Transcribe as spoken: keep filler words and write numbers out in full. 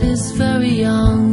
that is very young.